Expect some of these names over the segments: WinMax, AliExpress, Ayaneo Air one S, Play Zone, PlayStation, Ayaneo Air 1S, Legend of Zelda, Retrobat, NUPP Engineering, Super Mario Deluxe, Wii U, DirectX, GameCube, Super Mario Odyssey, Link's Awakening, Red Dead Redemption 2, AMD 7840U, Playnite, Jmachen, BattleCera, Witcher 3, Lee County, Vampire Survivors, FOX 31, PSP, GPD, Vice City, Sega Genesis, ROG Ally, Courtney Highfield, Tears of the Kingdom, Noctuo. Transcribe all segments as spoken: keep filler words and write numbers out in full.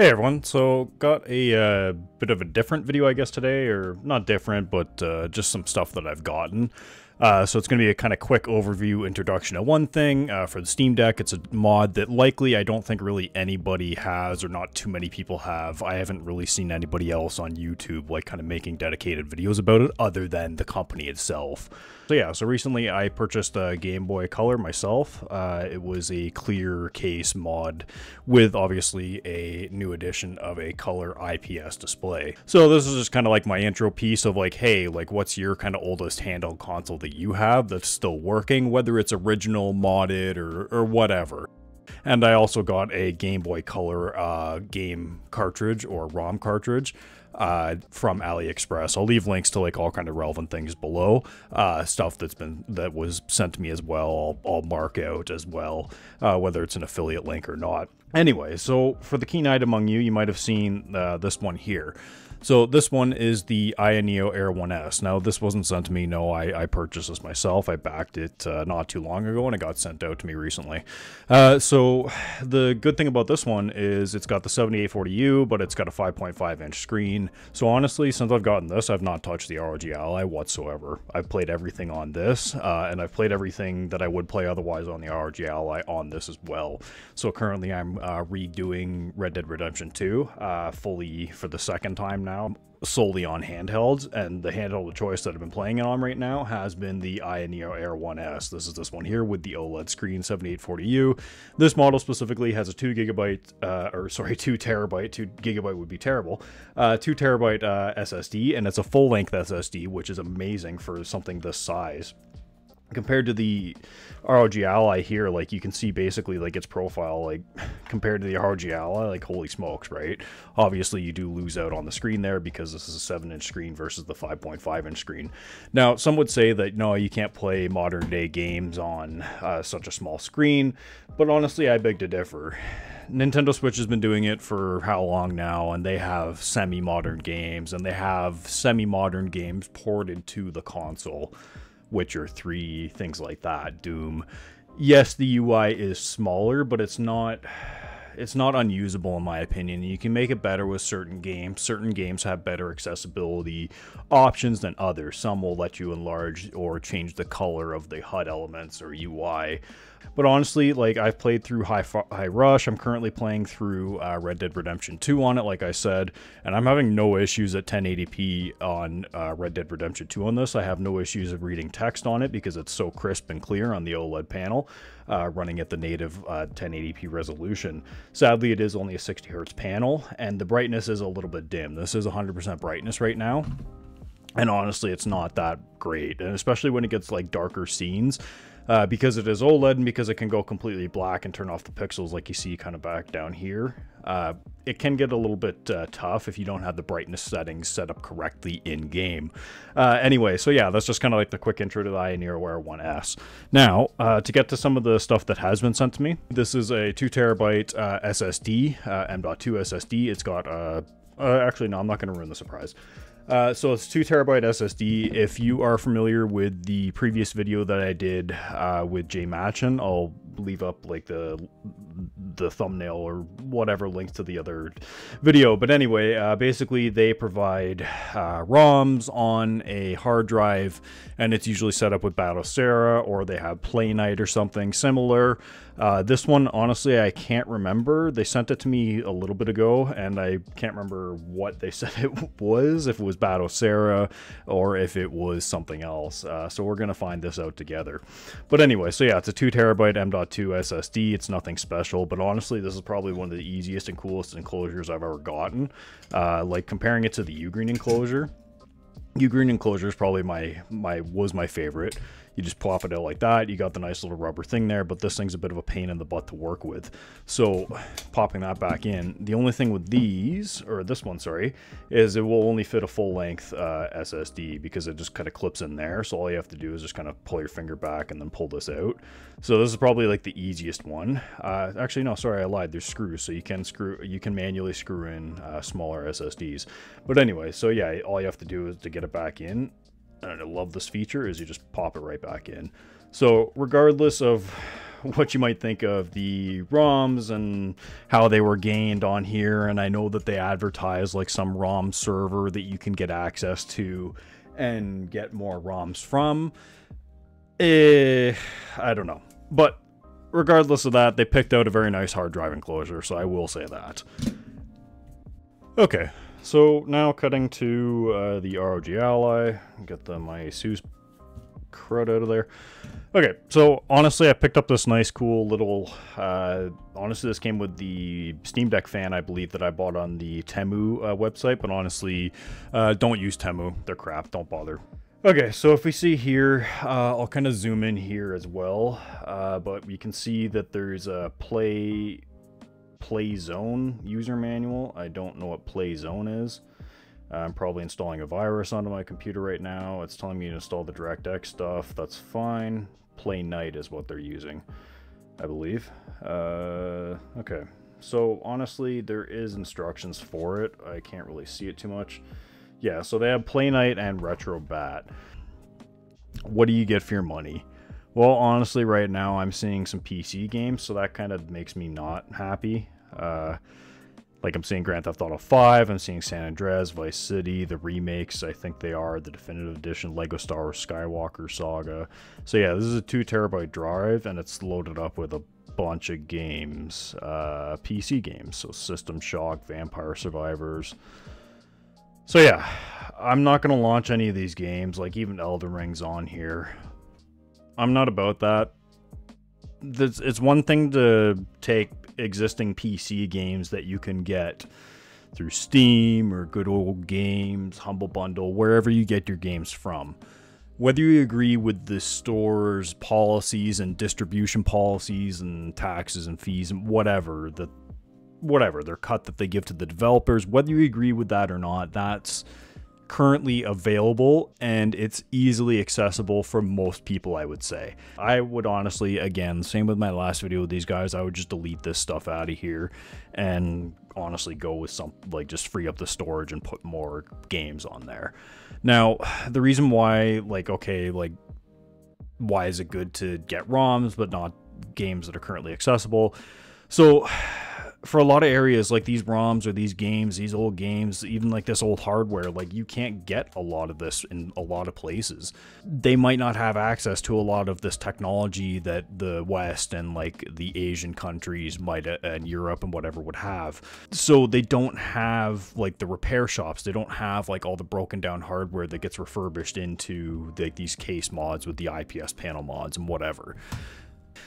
Hey everyone, so got a uh, bit of a different video I guess today, or not different, but uh, just some stuff that I've gotten. Uh, so it's going to be a kind of quick overview introduction of one thing uh, for the Steam Deck. It's a mod that likely I don't think really anybody has, or not too many people have. I haven't really seen anybody else on YouTube like kind of making dedicated videos about it other than the company itself. So yeah, so recently I purchased a Game Boy Color myself. Uh, it was a clear case mod with obviously a new edition of a color I P S display. So this is just kind of like my intro piece of like, hey, like what's your kind of oldest handheld console that you have that's still working, whether it's original, modded, or, or whatever. And I also got a Game Boy Color uh, game cartridge or ROM cartridge uh, from AliExpress. I'll leave links to like all kind of relevant things below. Uh, stuff that's been that was sent to me as well. I'll, I'll mark out as well, uh, whether it's an affiliate link or not. Anyway, so for the keen-eyed among you, you might have seen uh, this one here. So this one is the Ayaneo Air one S. Now, this wasn't sent to me. No, I, I purchased this myself. I backed it uh, not too long ago, and it got sent out to me recently. Uh, so the good thing about this one is it's got the seventy-eight forty U, but it's got a five point five inch screen. So honestly, since I've gotten this, I've not touched the R O G Ally whatsoever. I've played everything on this, uh, and I've played everything that I would play otherwise on the R O G Ally on this as well. So currently, I'm uh, redoing Red Dead Redemption two uh, fully for the second time now. Now solely on handhelds, and the handheld of choice that I've been playing it on right now has been the Ayaneo Air one S. This is this one here with the OLED screen, seventy-eight forty U. This model specifically has a two gigabyte, uh, or sorry, two terabyte, two gigabyte would be terrible, uh, two terabyte uh, S S D, and it's a full length S S D, which is amazing for something this size. Compared to the R O G Ally here, like you can see basically like its profile, like compared to the R O G Ally, like holy smokes, right? Obviously you do lose out on the screen there because this is a seven inch screen versus the five point five inch screen. Now, some would say that, no, you can't play modern day games on uh, such a small screen, but honestly, I beg to differ. Nintendo Switch has been doing it for how long now, and they have semi-modern games, and they have semi-modern games ported to the console. Witcher three, things like that, Doom. Yes, the U I is smaller, but it's not it's not unusable in my opinion. You can make it better with certain games. Certain games have better accessibility options than others. Some will let you enlarge or change the color of the H U D elements or U I. But honestly, like I've played through Hi-Fi Rush. I'm currently playing through uh, Red Dead Redemption two on it, like I said, and I'm having no issues at ten eighty p on uh, Red Dead Redemption two on this. I have no issues of reading text on it because it's so crisp and clear on the OLED panel, uh, running at the native uh, ten eighty p resolution. Sadly, it is only a sixty hertz panel, and the brightness is a little bit dim. This is one hundred percent brightness right now, and honestly, it's not that great, and especially when it gets like darker scenes. Uh, because it is OLED and because it can go completely black and turn off the pixels like you see kind of back down here, uh, it can get a little bit uh, tough if you don't have the brightness settings set up correctly in game. Uh, anyway, so yeah, that's just kind of like the quick intro to the Ayaneo Air one S. Now, uh, to get to some of the stuff that has been sent to me, this is a two terabyte uh, S S D, uh, M dot two S S D. It's got, uh, uh, actually no, I'm not going to ruin the surprise. Uh, so it's two terabyte S S D. If you are familiar with the previous video that I did uh, with Jmachen, I'll leave up like the the thumbnail or whatever links to the other video. But anyway, uh, basically they provide uh, ROMs on a hard drive, and it's usually set up with BattleCera, or they have Playnite or something similar. Uh, this one, honestly, I can't remember. They sent it to me a little bit ago, and I can't remember what they said it was, if it was BattleCera or if it was something else. Uh, so we're going to find this out together. But anyway, so yeah, it's a two terabyte M dot two S S D. It's nothing special, but honestly, this is probably one of the easiest and coolest enclosures I've ever gotten. Uh, like comparing it to the Ugreen enclosure, Ugreen enclosure is probably my, my, was my favorite. You just plop it out like that. You got the nice little rubber thing there, but this thing's a bit of a pain in the butt to work with. So popping that back in, the only thing with these, or this one, sorry, is it will only fit a full length uh, S S D because it just kind of clips in there. So all you have to do is just kind of pull your finger back and then pull this out. So this is probably like the easiest one. Uh, actually, no, sorry, I lied. There's screws. So you can screw, you can manually screw in uh, smaller S S Ds. But anyway, so yeah, all you have to do is to get it back in. And I love this feature is you just pop it right back in. So regardless of what you might think of the ROMs and how they were gained on here. And I know that they advertise like some ROM server that you can get access to and get more ROMs from. Eh, I don't know. But regardless of that, they picked out a very nice hard drive enclosure, so I will say that. Okay, so now cutting to uh, the R O G Ally. Get the my ASUS crud out of there. Okay, so honestly, I picked up this nice, cool little... Uh, honestly, this came with the Steam Deck fan, I believe, that I bought on the Temu uh, website. But honestly, uh, don't use Temu. They're crap. Don't bother. Okay, so if we see here, uh, I'll kind of zoom in here as well, uh, but we can see that there's a play, play zone user manual. I don't know what play zone is. I'm probably installing a virus onto my computer right now. It's telling me to install the DirectX stuff. That's fine. Playnite is what they're using, I believe. Uh, okay, so honestly, there is instructions for it. I can't really see it too much. Yeah, so they have Playnite and Retrobat. What do you get for your money? Well, honestly, right now I'm seeing some P C games, so that kind of makes me not happy. Uh, like I'm seeing Grand Theft Auto five, I'm seeing San Andreas, Vice City, the remakes, I think they are, the Definitive Edition, Lego Star Wars Skywalker Saga. So yeah, this is a two terabyte drive, and it's loaded up with a bunch of games, uh, P C games. So System Shock, Vampire Survivors... So yeah, I'm not going to launch any of these games, like even Elden Ring's on here. I'm not about that. This, it's one thing to take existing P C games that you can get through Steam or Good Old Games, Humble Bundle, wherever you get your games from. Whether you agree with the store's policies and distribution policies and taxes and fees and whatever, that whatever their cut that they give to the developers, whether you agree with that or not, that's currently available and it's easily accessible for most people. I would say I would honestly, again, same with my last video with these guys, I would just delete this stuff out of here and honestly go with some, like, just free up the storage and put more games on there. Now the reason why, like, okay, like why is it good to get ROMs but not games that are currently accessible? So for a lot of areas, like these ROMs or these games, these old games, even like this old hardware, like you can't get a lot of this in a lot of places. They might not have access to a lot of this technology that the West and like the Asian countries might, and Europe and whatever would have. So they don't have like the repair shops. They don't have like all the broken down hardware that gets refurbished into like these case mods with the I P S panel mods and whatever.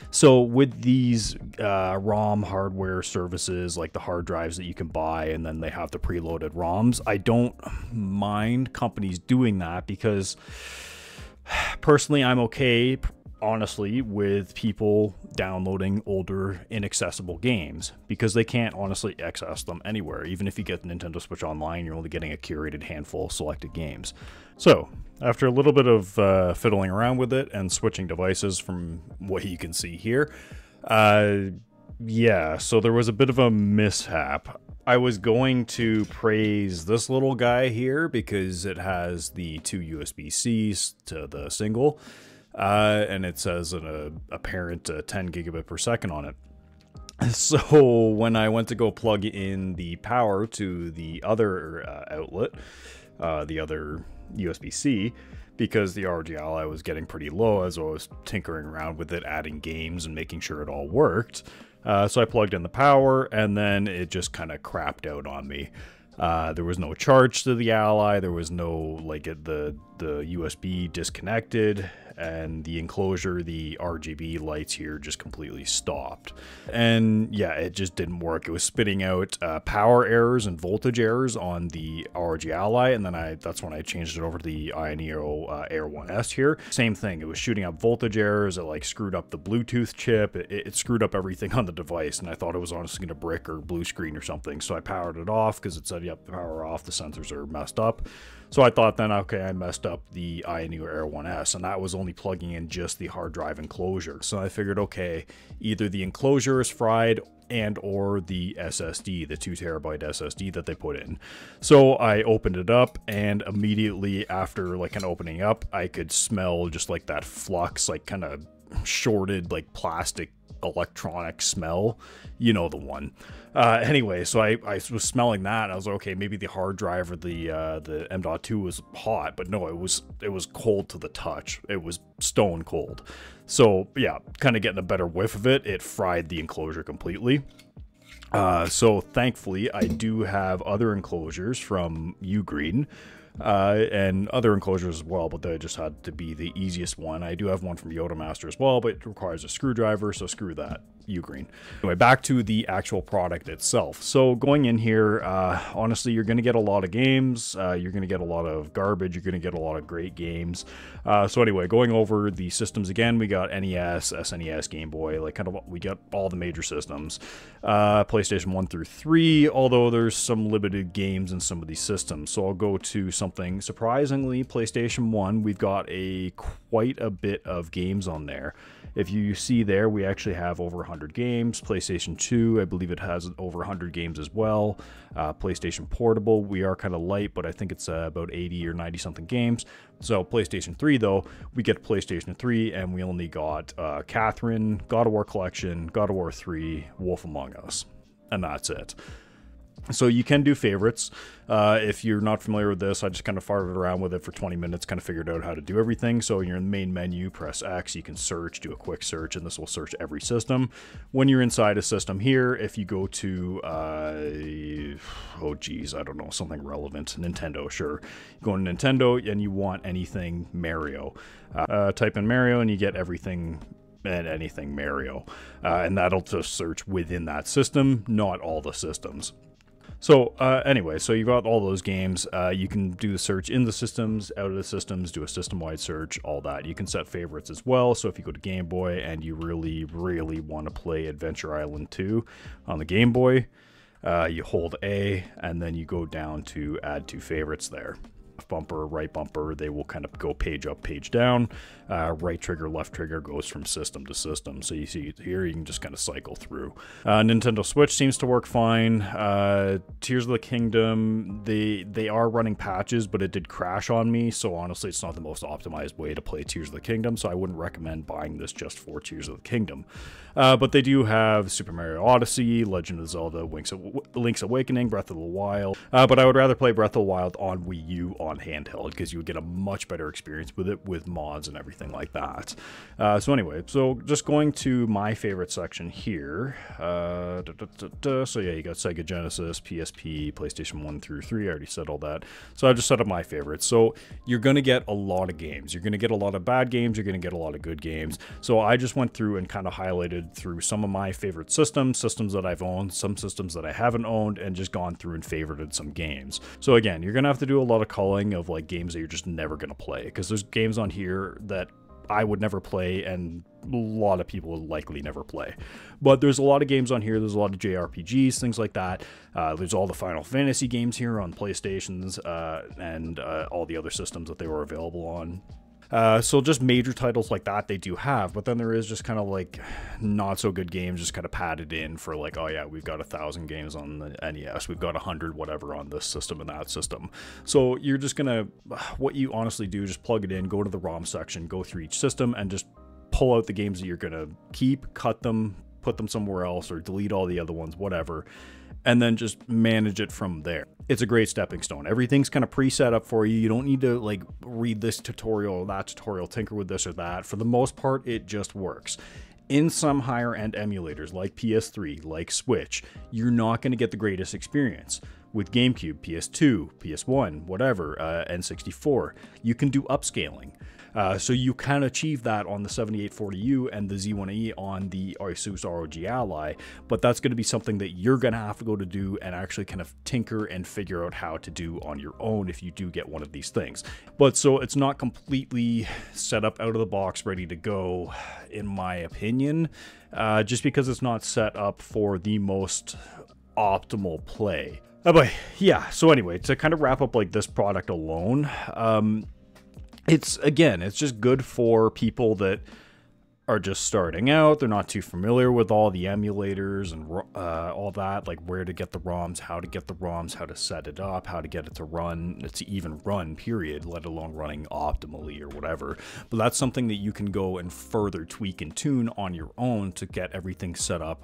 So with these uh, ROM hardware services, like the hard drives that you can buy and then they have the preloaded ROMs, I don't mind companies doing that because personally I'm okay, honestly, with people downloading older inaccessible games because they can't honestly access them anywhere. Even if you get Nintendo Switch Online, you're only getting a curated handful of selected games. So after a little bit of uh, fiddling around with it and switching devices from what you can see here, uh, yeah, so there was a bit of a mishap. I was going to praise this little guy here because it has the two U S B Cs to the single. Uh, and it says an uh, apparent uh, ten gigabit per second on it. So when I went to go plug in the power to the other uh, outlet, uh, the other U S B C, because the R O G Ally was getting pretty low as I was tinkering around with it, adding games and making sure it all worked. Uh, so I plugged in the power and then it just kind of crapped out on me. Uh, there was no charge to the Ally. There was no, like, the, the U S B disconnected and the enclosure, the R G B lights here just completely stopped. And yeah, it just didn't work. It was spitting out uh, power errors and voltage errors on the R O G Ally. And then I, that's when I changed it over to the Ayaneo uh, Air one S here. Same thing. It was shooting up voltage errors. It like screwed up the Bluetooth chip. It, it screwed up everything on the device. And I thought it was honestly going to brick or blue screen or something. So I powered it off because it said, yep, the power off, the sensors are messed up. So I thought then, okay, I messed up the Ayaneo Air one S, and that was only plugging in just the hard drive enclosure. So I figured, okay, either the enclosure is fried and or the S S D, the two terabyte S S D that they put in. So I opened it up, and immediately after like an opening up, I could smell just like that flux, like kind of shorted, like, plastic electronic smell. You know the one. Uh, anyway, so I, I was smelling that, and I was like, okay, maybe the hard drive or the uh, the M dot two was hot, but no, it was it was cold to the touch. It was stone cold. So yeah, kind of getting a better whiff of it. It fried the enclosure completely. Uh, so thankfully, I do have other enclosures from Ugreen, uh, and other enclosures as well, but they just had to be the easiest one. I do have one from Yoda Master as well, but it requires a screwdriver, so screw that, Ugreen. Anyway, back to the actual product itself. So going in here, uh, honestly, you're going to get a lot of games, uh, you're going to get a lot of garbage, you're going to get a lot of great games. Uh, so anyway, going over the systems again, we got N E S, S N E S, Game Boy, like kind of, we got all the major systems. Uh, PlayStation one through three, although there's some limited games in some of these systems. So I'll go to something, surprisingly, PlayStation one, we've got a quite a bit of games on there. If you see there, we actually have over one hundred games. PlayStation two, I believe it has over one hundred games as well. Uh, PlayStation Portable, we are kind of light, but I think it's uh, about eighty or ninety something games. So PlayStation three though, we get PlayStation three and we only got uh, Catherine, God of War Collection, God of War three, Wolf Among Us, and that's it. So you can do favorites. Uh, if you're not familiar with this, I just kind of farted around with it for twenty minutes, kind of figured out how to do everything. So you're in the main menu, press X, you can search, do a quick search, and this will search every system. When you're inside a system here, if you go to, uh, oh geez, I don't know, something relevant, Nintendo, sure. You go to Nintendo and you want anything Mario. Uh, type in Mario and you get everything and anything Mario. Uh, and that'll just search within that system, not all the systems. So uh, anyway, so you've got all those games. Uh, you can do the search in the systems, out of the systems, do a system-wide search, all that. You can set favorites as well. So if you go to Game Boy and you really, really want to play Adventure Island two on the Game Boy, uh, you hold A and then you go down to add to favorites there. Left bumper, right bumper, they will kind of go page up, page down. Uh, right trigger, left trigger goes from system to system. So you see here, you can just kind of cycle through. Uh, Nintendo Switch seems to work fine. Uh, Tears of the Kingdom, they they are running patches, but it did crash on me. So honestly, it's not the most optimized way to play Tears of the Kingdom. So I wouldn't recommend buying this just for Tears of the Kingdom. Uh, but they do have Super Mario Odyssey, Legend of Zelda, Link's Awakening, Breath of the Wild. Uh, but I would rather play Breath of the Wild on Wii U on handheld, because you would get a much better experience with it, with mods and everything like that. Uh, so anyway, so just going to my favorite section here. Uh, da, da, da, da. So yeah, you got Sega Genesis, P S P, PlayStation one through three. I already said all that. So I just set up my favorites. So you're going to get a lot of games. You're going to get a lot of bad games. You're going to get a lot of good games. So I just went through and kind of highlighted through some of my favorite systems, systems that I've owned, some systems that I haven't owned, and just gone through and favorited some games. So again, you're going to have to do a lot of calling of like games that you're just never going to play, because there's games on here that I would never play and a lot of people will likely never play. But there's a lot of games on here, there's a lot of J R P Gs, things like that. Uh, there's all the Final Fantasy games here on PlayStations uh, and uh, all the other systems that they were available on. Uh, so just major titles like that they do have, but then there is just kind of like not so good games just kind of padded in for like, oh yeah, we've got a thousand games on the N E S, we've got a hundred whatever on this system and that system. So you're just gonna, what you honestly do, just plug it in, go to the ROM section, go through each system and just pull out the games that you're gonna keep, cut them, put them somewhere else, or delete all the other ones, whatever, and then just manage it from there. It's a great stepping stone. Everything's kind of pre-set up for you. You don't need to like read this tutorial or that tutorial, tinker with this or that. For the most part, it just works. In some higher end emulators like P S three, like Switch, you're not going to get the greatest experience. With GameCube, P S two, P S one, whatever, uh, N sixty-four, you can do upscaling. Uh, so you can achieve that on the seventy-eight forty U and the Z one E on the ASUS R O G Ally, but that's going to be something that you're going to have to go to do and actually kind of tinker and figure out how to do on your own if you do get one of these things. But so it's not completely set up out of the box, ready to go, in my opinion, uh, just because it's not set up for the most optimal play. Oh boy, yeah, so anyway, to kind of wrap up like this product alone, um, it's, again, it's just good for people that are just starting out, they're not too familiar with all the emulators and uh, all that, like where to get the ROMs, how to get the ROMs, how to set it up, how to get it to run, to even run, period, let alone running optimally or whatever. But that's something that you can go and further tweak and tune on your own to get everything set up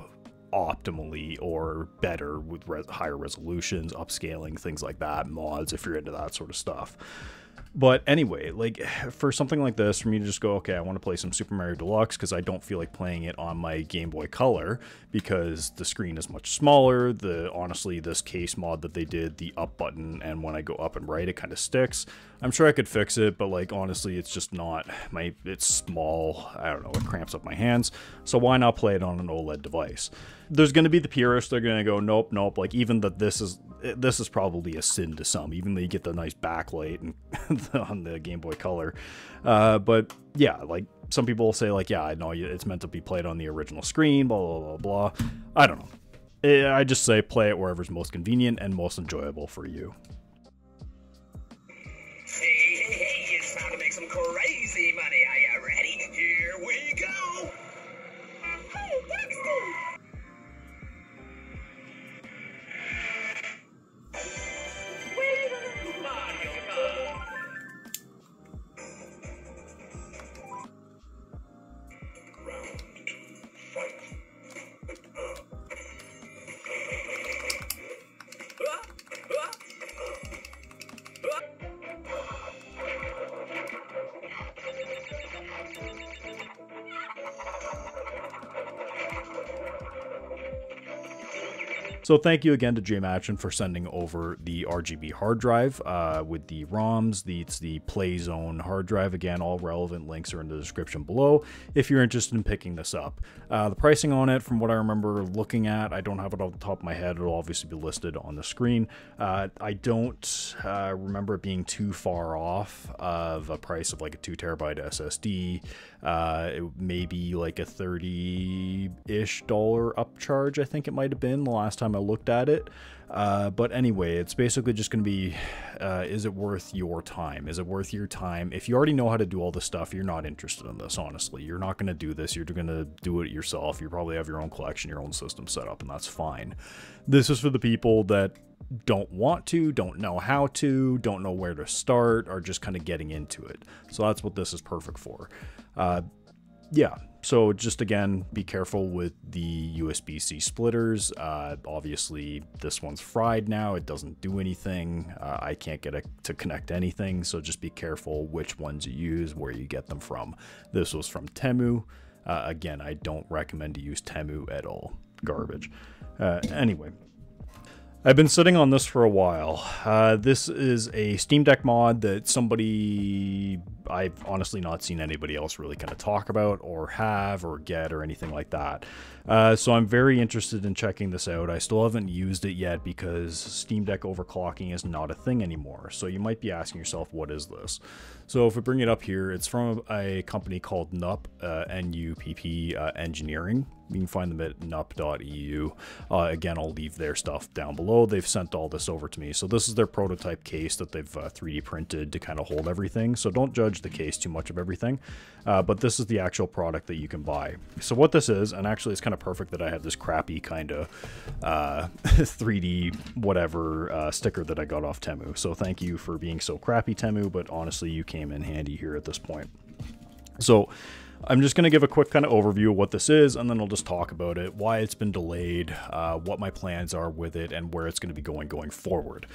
optimally or better with res higher resolutions, upscaling, things like that, mods if you're into that sort of stuff. But anyway, like for something like this, for me to just go, okay, I want to play some Super Mario Deluxe because I don't feel like playing it on my Game Boy Color because the screen is much smaller. The honestly, this case mod that they did, the up button, and when I go up and right, it kind of sticks. I'm sure I could fix it, but like honestly, it's just not my. It's small. I don't know. It cramps up my hands. So why not play it on an OLED device? There's going to be the purists. They're going to go, nope, nope. Like even that, this is this is probably a sin to some. Even though you get the nice backlight and. on the Game Boy Color, uh, but yeah, like some people will say like, yeah, I know it's meant to be played on the original screen, blah, blah, blah, blah. I don't know. I just say play it wherever's most convenient and most enjoyable for you. Hey, hey, it's time to make some crazy money. Are you ready? Here we go. Hey, Dexter. So thank you again to Jmachen for sending over the R G B hard drive uh, with the ROMs. The, it's the PlayZone hard drive. Again, all relevant links are in the description below if you're interested in picking this up. Uh, the pricing on it, from what I remember looking at, I don't have it off the top of my head. It'll obviously be listed on the screen. Uh, I don't uh, remember it being too far off of a price of like a two terabyte S S D. Uh, maybe like a thirty-ish dollar upcharge, I think it might have been the last time I looked at it. Uh, but anyway, it's basically just going to be, uh, is it worth your time? Is it worth your time? If you already know how to do all this stuff, you're not interested in this, honestly. You're not going to do this. You're going to do it yourself. You probably have your own collection, your own system set up, and that's fine. This is for the people that don't want to, don't know how to, don't know where to start, are just kind of getting into it. So that's what this is perfect for. Uh, yeah. So just again, be careful with the U S B C splitters. Uh, obviously, this one's fried now. It doesn't do anything. Uh, I can't get it to connect anything. So just be careful which ones you use, where you get them from. This was from Temu. Uh, again, I don't recommend to use Temu at all. Garbage. Uh, anyway. I've been sitting on this for a while. Uh, this is a Steam Deck mod that somebody, I've honestly not seen anybody else really kind of talk about or have or get or anything like that. Uh, so I'm very interested in checking this out. I still haven't used it yet because Steam Deck overclocking is not a thing anymore. So you might be asking yourself, what is this? So if we bring it up here, it's from a company called Nupp, uh, N U P P uh, Engineering. You can find them at nup dot E U. Uh, again, I'll leave their stuff down below. They've sent all this over to me. So this is their prototype case that they've uh, three D printed to kind of hold everything. So don't judge the case too much of everything. Uh, but this is the actual product that you can buy. So what this is, and actually it's kind of perfect that I have this crappy kind of uh, three D whatever uh, sticker that I got off Temu. So thank you for being so crappy, Temu. But honestly, you came in handy here at this point. So I'm just going to give a quick kind of overview of what this is, and then I'll just talk about it, why it's been delayed, uh, what my plans are with it, and where it's going to be going going forward.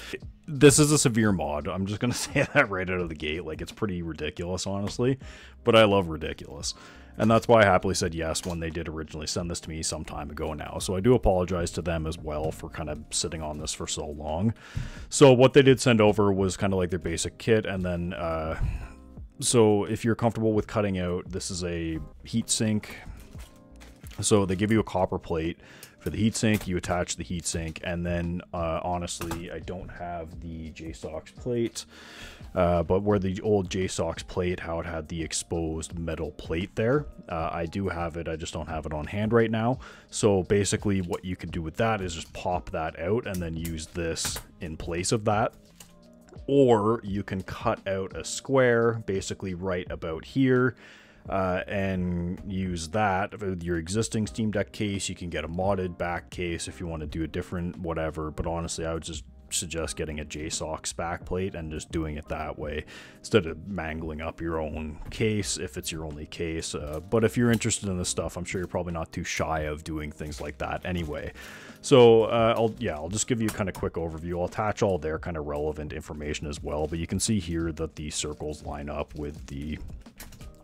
This is a severe mod. I'm just going to say that right out of the gate. Like, it's pretty ridiculous, honestly, but I love ridiculous. And that's why I happily said yes when they did originally send this to me some time ago now. So I do apologize to them as well for kind of sitting on this for so long. So what they did send over was kind of like their basic kit, and then... Uh, So if you're comfortable with cutting out, this is a heatsink. So they give you a copper plate for the heatsink. You attach the heatsink, and then uh, honestly, I don't have the J SAUX plate, uh, but where the old J SAUX plate, how it had the exposed metal plate there, uh, I do have it. I just don't have it on hand right now. So basically what you can do with that is just pop that out and then use this in place of that. Or you can cut out a square, basically right about here, uh, and use that with your existing Steam Deck case. You can get a modded back case if you want to do a different whatever, but honestly I would just suggest getting a J SAUX backplate and just doing it that way instead of mangling up your own case if it's your only case. Uh, but if you're interested in this stuff, I'm sure you're probably not too shy of doing things like that anyway. So uh, I'll yeah, I'll just give you a kind of quick overview. I'll attach all their kind of relevant information as well, but you can see here that the circles line up with the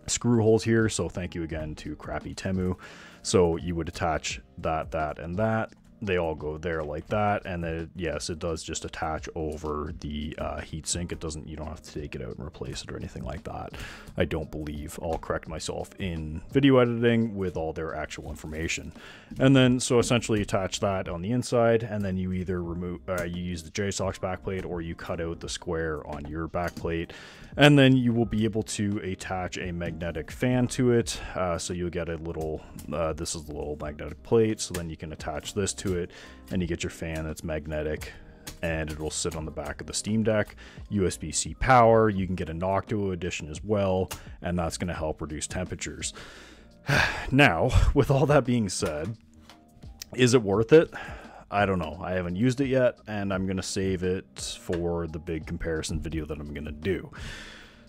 screw holes here. So thank you again to Crappy Temu. So you would attach that, that, and that. They all go there like that, and then yes, it does just attach over the uh, heatsink. It doesn't, you don't have to take it out and replace it or anything like that, I don't believe. I'll correct myself in video editing with all their actual information. And then so essentially attach that on the inside, and then you either remove, uh, you use the J SAUX backplate or you cut out the square on your backplate, and then you will be able to attach a magnetic fan to it. Uh, so you'll get a little, uh, this is the little magnetic plate, so then you can attach this to it and you get your fan that's magnetic, and it'll sit on the back of the Steam Deck. U S B C power, you can get an Noctuo edition as well, and that's going to help reduce temperatures. Now, with all that being said, is it worth it? I don't know. I haven't used it yet, and I'm going to save it for the big comparison video that I'm going to do.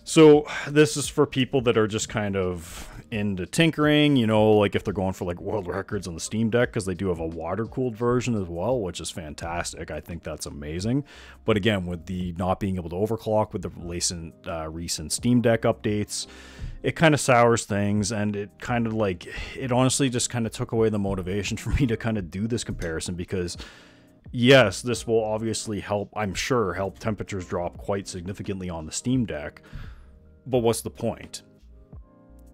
So this is for people that are just kind of into tinkering, you know, like if they're going for like world records on the Steam Deck, because they do have a water-cooled version as well, which is fantastic. I think that's amazing. But again, with the not being able to overclock with the recent, uh, recent Steam Deck updates, it kind of sours things, and it kind of like, it honestly just kind of took away the motivation for me to kind of do this comparison, because yes, this will obviously help, I'm sure, help temperatures drop quite significantly on the Steam Deck. But what's the point?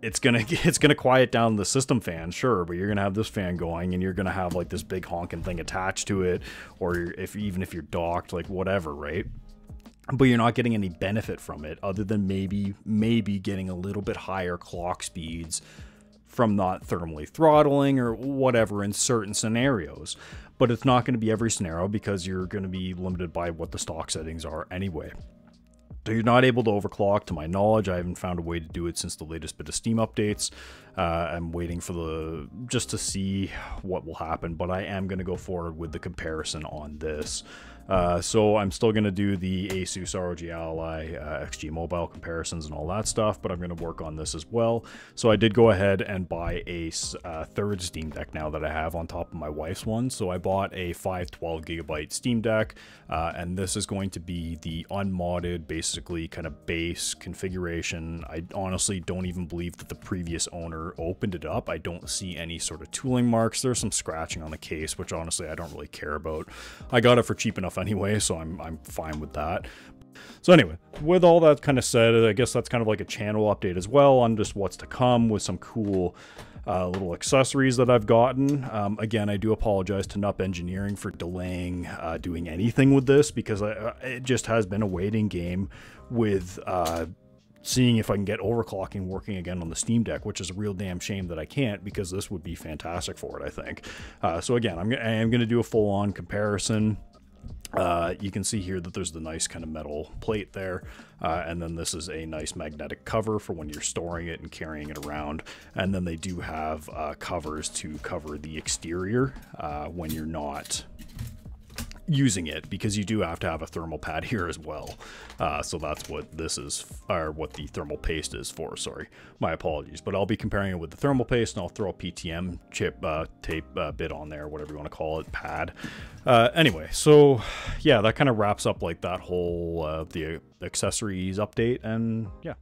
It's gonna it's gonna quiet down the system fan, sure, but you're gonna have this fan going, and you're gonna have like this big honking thing attached to it, or if even if you're docked, like whatever, right? But you're not getting any benefit from it other than maybe maybe getting a little bit higher clock speeds from not thermally throttling or whatever in certain scenarios. But it's not going to be every scenario, because you're going to be limited by what the stock settings are anyway. So you're not able to overclock, to my knowledge. I haven't found a way to do it since the latest bit of Steam updates. Uh, I'm waiting for the just to see what will happen, but I am going to go forward with the comparison on this. Uh, so I'm still going to do the Asus R O G Ally, uh, X G Mobile comparisons and all that stuff, but I'm going to work on this as well. So I did go ahead and buy a uh, third Steam Deck now that I have on top of my wife's one. So I bought a five twelve gigabyte Steam Deck, uh, and this is going to be the unmodded, basically kind of base configuration. I honestly don't even believe that the previous owner opened it up. I don't see any sort of tooling marks. There's some scratching on the case, which honestly I don't really care about. I got it for cheap enough anyway, so I'm, I'm fine with that. So anyway, with all that kind of said, I guess that's kind of like a channel update as well on just what's to come with some cool uh, little accessories that I've gotten. Um, again, I do apologize to N U P Engineering for delaying uh, doing anything with this, because I, it just has been a waiting game with uh, seeing if I can get overclocking working again on the Steam Deck, which is a real damn shame that I can't, because this would be fantastic for it, I think. Uh, so again, I'm, I am going to do a full-on comparison. Uh, you can see here that there's the nice kind of metal plate there, uh, and then this is a nice magnetic cover for when you're storing it and carrying it around. And then they do have uh, covers to cover the exterior uh, when you're not using it, because you do have to have a thermal pad here as well. Uh, so that's what this is, or what the thermal paste is for, sorry, my apologies. But I'll be comparing it with the thermal paste, and I'll throw a P T M chip uh, tape uh, bit on there, whatever you want to call it, pad. Uh, anyway, so yeah, that kind of wraps up like that whole, uh, the accessories update, and yeah.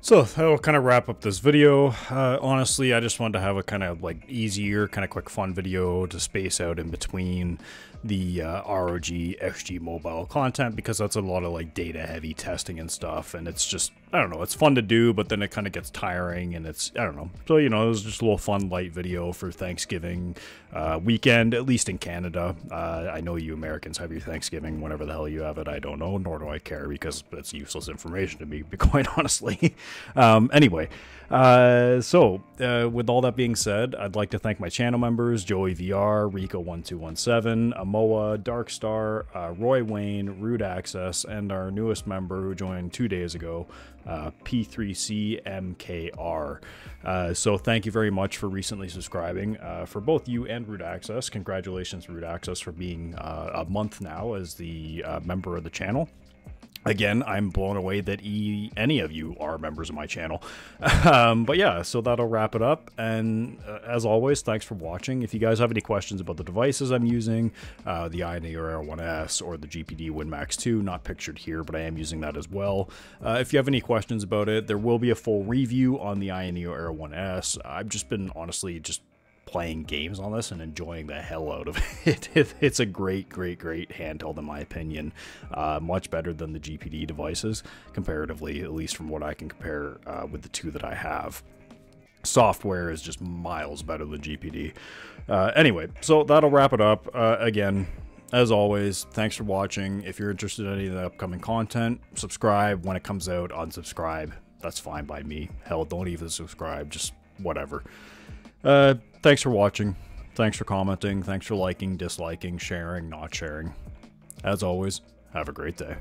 So that'll kind of wrap up this video. Uh, honestly, I just wanted to have a kind of like easier, kind of quick fun video to space out in between the uh, R O G X G Mobile content, because that's a lot of like data heavy testing and stuff, and it's just, I don't know, it's fun to do, but then it kind of gets tiring, and it's, I don't know. So, you know, it was just a little fun light video for Thanksgiving uh, weekend, at least in Canada. Uh, I know you Americans have your Thanksgiving whenever the hell you have it. I don't know, nor do I care, because it's useless information to me, quite honestly. um, anyway, uh, so uh, with all that being said, I'd like to thank my channel members, Joey V R, Rico one two one seven, Moa, Darkstar, uh, Roy Wayne, Rude Access, and our newest member who joined two days ago, uh, P three C M K R. Uh, so thank you very much for recently subscribing. Uh, for both you and Rude Access, congratulations Rude Access for being uh, a month now as the uh, member of the channel. Again, I'm blown away that e any of you are members of my channel. Um, but yeah, so that'll wrap it up. And uh, as always, thanks for watching. If you guys have any questions about the devices I'm using, uh, the Ayaneo Air one S or the G P D WinMax two, not pictured here, but I am using that as well. Uh, if you have any questions about it, there will be a full review on the Ayaneo Air one S. I've just been honestly just playing games on this and enjoying the hell out of it. It's a great, great, great handheld in my opinion. Uh, much better than the G P D devices, comparatively, at least from what I can compare uh, with the two that I have. Software is just miles better than G P D. Uh, anyway, so that'll wrap it up. Uh, again, as always, thanks for watching. If you're interested in any of the upcoming content, subscribe. When it comes out, unsubscribe. That's fine by me. Hell, don't even subscribe, just whatever. Uh, thanks for watching, thanks for commenting, thanks for liking, disliking, sharing, not sharing. As always, have a great day.